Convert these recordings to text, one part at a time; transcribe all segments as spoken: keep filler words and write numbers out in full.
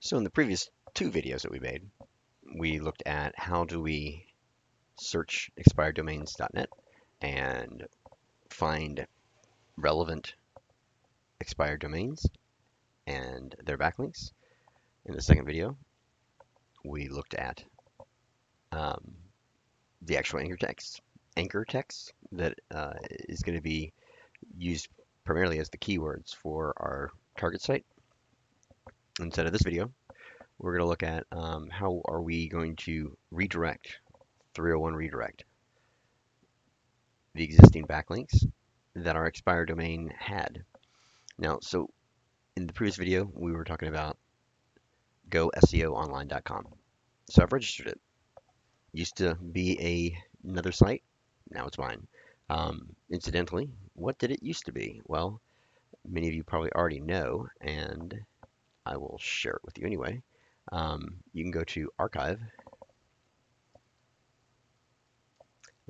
So in the previous two videos that we made, we looked at how do we search expired domains dot net and find relevant expired domains and their backlinks. In the second video, we looked at um, the actual anchor text, anchor text that uh, is going to be used primarily as the keywords for our target site. Instead of this video, we're going to look at um, how are we going to redirect, three oh one redirect, the existing backlinks that our expired domain had. Now, so in the previous video, we were talking about go S E O online dot com. So I've registered it. Used to be a, another site. Now it's mine. Um, incidentally, what did it used to be? Well, many of you probably already know, and I will share it with you anyway. Um, you can go to archive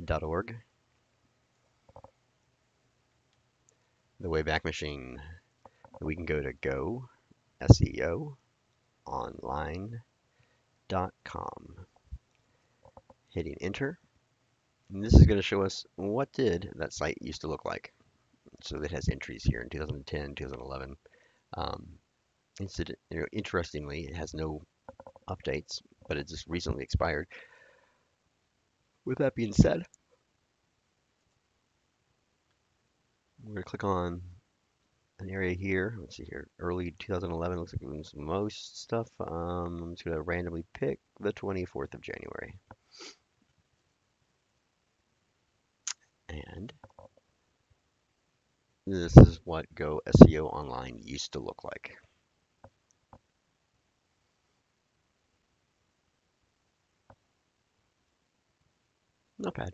dot org, the Wayback Machine. We can go to go S E O online dot com, hitting enter. And this is going to show us what did that site used to look like. So it has entries here in two thousand ten, two thousand eleven. Um, incident, you know, interestingly, it has no updates, but it just recently expired. With that being said, we're going to click on an area here. Let's see here, early two thousand eleven, looks like it was most stuff. Um, I'm just going to randomly pick the twenty-fourth of January. And this is what Go S E O Online used to look like. Not bad.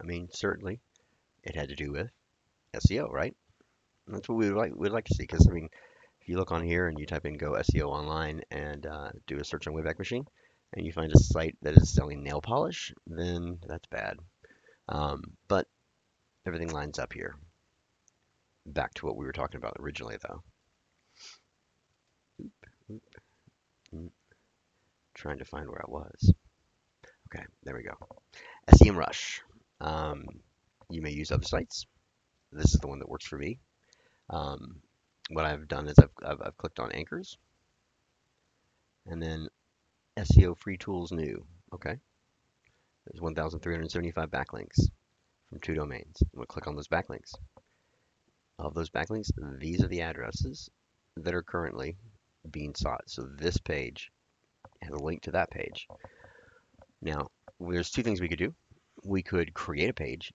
I mean, certainly it had to do with S E O, right? That's what we would like, we'd like to see, because, I mean, if you look on here and you type in Go S E O Online and uh, do a search on Wayback Machine, and you find a site that is selling nail polish, then that's bad. Um, but everything lines up here. Back to what we were talking about originally, though. Oop, oop, oop. Trying to find where I was. Okay, there we go. SEMrush. Um, you may use other sites. This is the one that works for me. Um, what I've done is I've, I've, I've clicked on anchors, and then S E O free tools new. Okay. There's one thousand three hundred seventy-five backlinks from two domains. I'm going to click on those backlinks. Of those backlinks, these are the addresses that are currently being sought. So this page has a link to that page. Now, there's two things we could do. We could create a page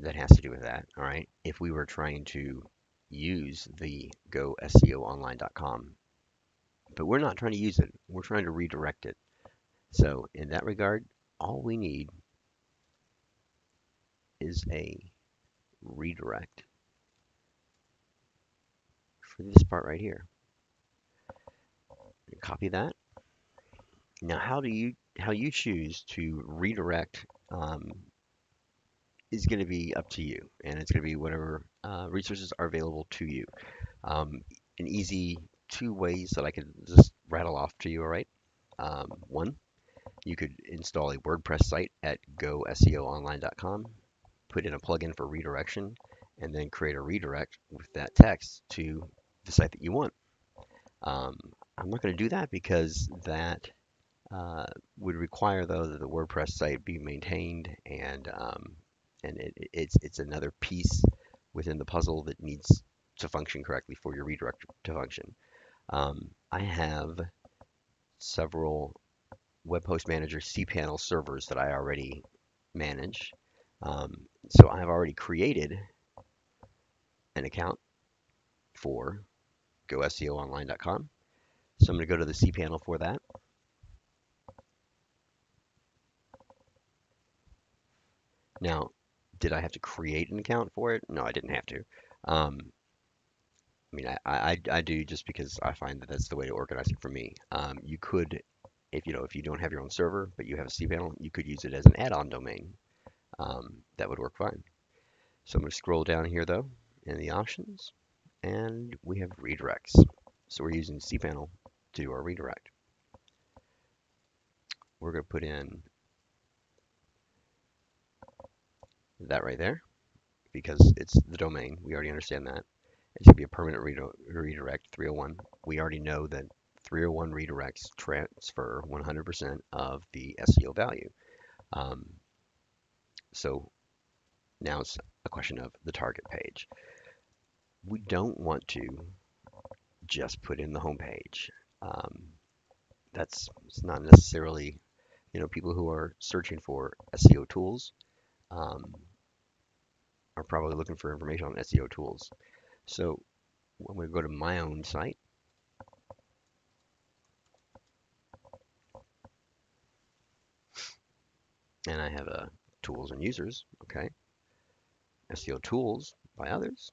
that has to do with that, all right, if we were trying to use the Go S E O online dot com. But we're not trying to use it. We're trying to redirect it. So in that regard, all we need is a redirect for this part right here. Copy that. Now, how do you how you choose to redirect um, is going to be up to you, and it's going to be whatever uh, resources are available to you. Um, an easy two ways that I could just rattle off to you. All right, um, one. You could install a WordPress site at Go S E O online dot com, put in a plugin for redirection, and then create a redirect with that text to the site that you want. Um, I'm not going to do that because that uh, would require, though, that the WordPress site be maintained, and um, and it, it's it's another piece within the puzzle that needs to function correctly for your redirect to function. Um, I have several Web Host Manager cPanel servers that I already manage. Um, so I've already created an account for Go S E O online dot com. So I'm going to go to the cPanel for that. Now, did I have to create an account for it? No, I didn't have to. Um, I mean, I, I, I do just because I find that that's the way to organize it for me. Um, you could... If you know, if you don't have your own server, but you have a cPanel, you could use it as an add-on domain. Um, that would work fine. So I'm going to scroll down here, though, in the options, and we have redirects. So we're using cPanel to do our redirect. We're going to put in that right there because it's the domain. We already understand that. It should be a permanent redirect three oh one. We already know that three oh one redirects transfer one hundred percent of the S E O value. Um, so now it's a question of the target page. We don't want to just put in the home page. Um, that's it's not necessarily, you know, people who are searching for S E O tools um, are probably looking for information on S E O tools. So when we go to my own site, and I have a tools and users, okay, S E O tools by others,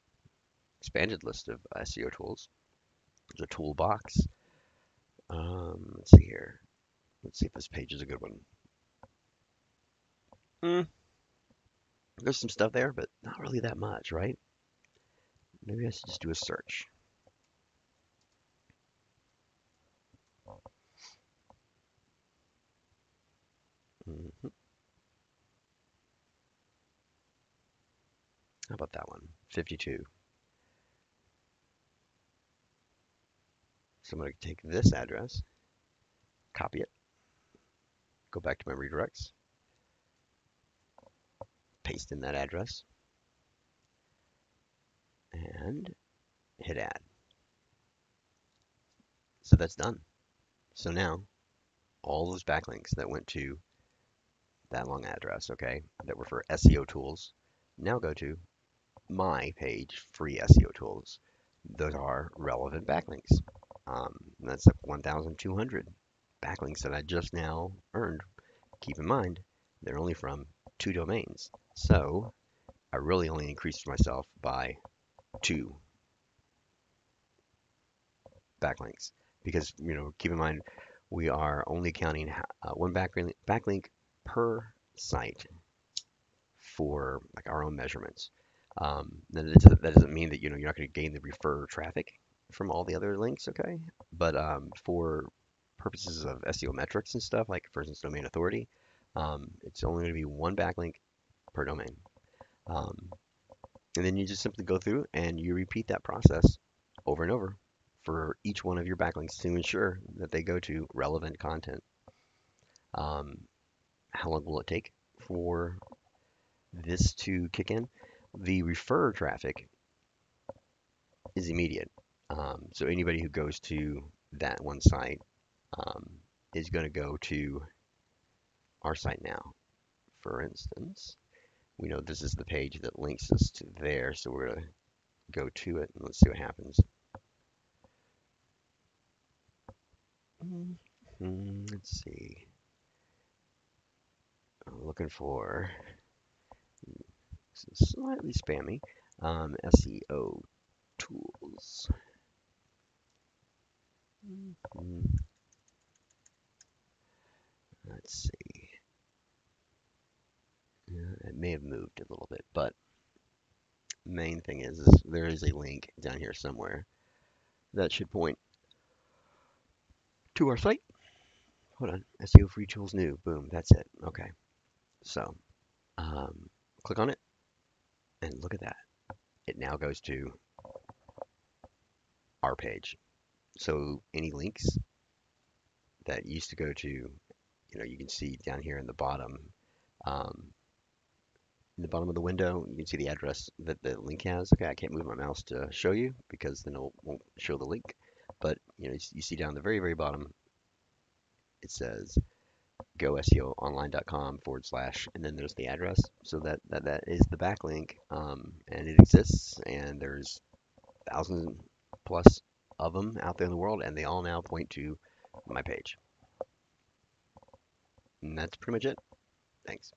expanded list of S E O tools, there's a toolbox. Um, let's see here. Let's see if this page is a good one. Mm. There's some stuff there, but not really that much, right? Maybe I should just do a search. Mm-hmm. How about that one? fifty-two. So I'm going to take this address, copy it, go back to my redirects, paste in that address, and hit add. So that's done. So now all those backlinks that went to that long address, okay, that were for S E O tools, now go to my page, free S E O tools. Those are relevant backlinks. Um, that's like one thousand two hundred backlinks that I just now earned. Keep in mind, they're only from two domains. So I really only increased myself by two backlinks because, you know, keep in mind, we are only counting uh, one backlink, backlink per site for like our own measurements. Um, that doesn't mean that, you know, you're not going to gain the refer traffic from all the other links, okay? But um, for purposes of S E O metrics and stuff, like for instance, domain authority, um, it's only going to be one backlink per domain. Um, and then you just simply go through and you repeat that process over and over for each one of your backlinks to ensure that they go to relevant content. Um, how long will it take for this to kick in? The refer traffic is immediate. Um, so anybody who goes to that one site um, is going to go to our site now. For instance, we know this is the page that links us to there, so we're going to go to it and let's see what happens. Mm-hmm. Let's see. I'm looking for slightly spammy um, S E O tools. Mm-hmm. Let's see. Yeah, it may have moved a little bit, but main thing is, is there is a link down here somewhere that should point to our site. Hold on, S E O free tools new. Boom, that's it. Okay, so um, click on it, and look at that. It now goes to our page. So any links that used to go to, you know, you can see down here in the bottom, um, in the bottom of the window, you can see the address that the link has. Okay, I can't move my mouse to show you because then it won't show the link. But, you know, you see down the very, very bottom, it says go S E O online dot com forward slash, and then there's the address. So that, that, that is the backlink, um, and it exists, and there's thousands plus of them out there in the world, and they all now point to my page. And that's pretty much it. Thanks.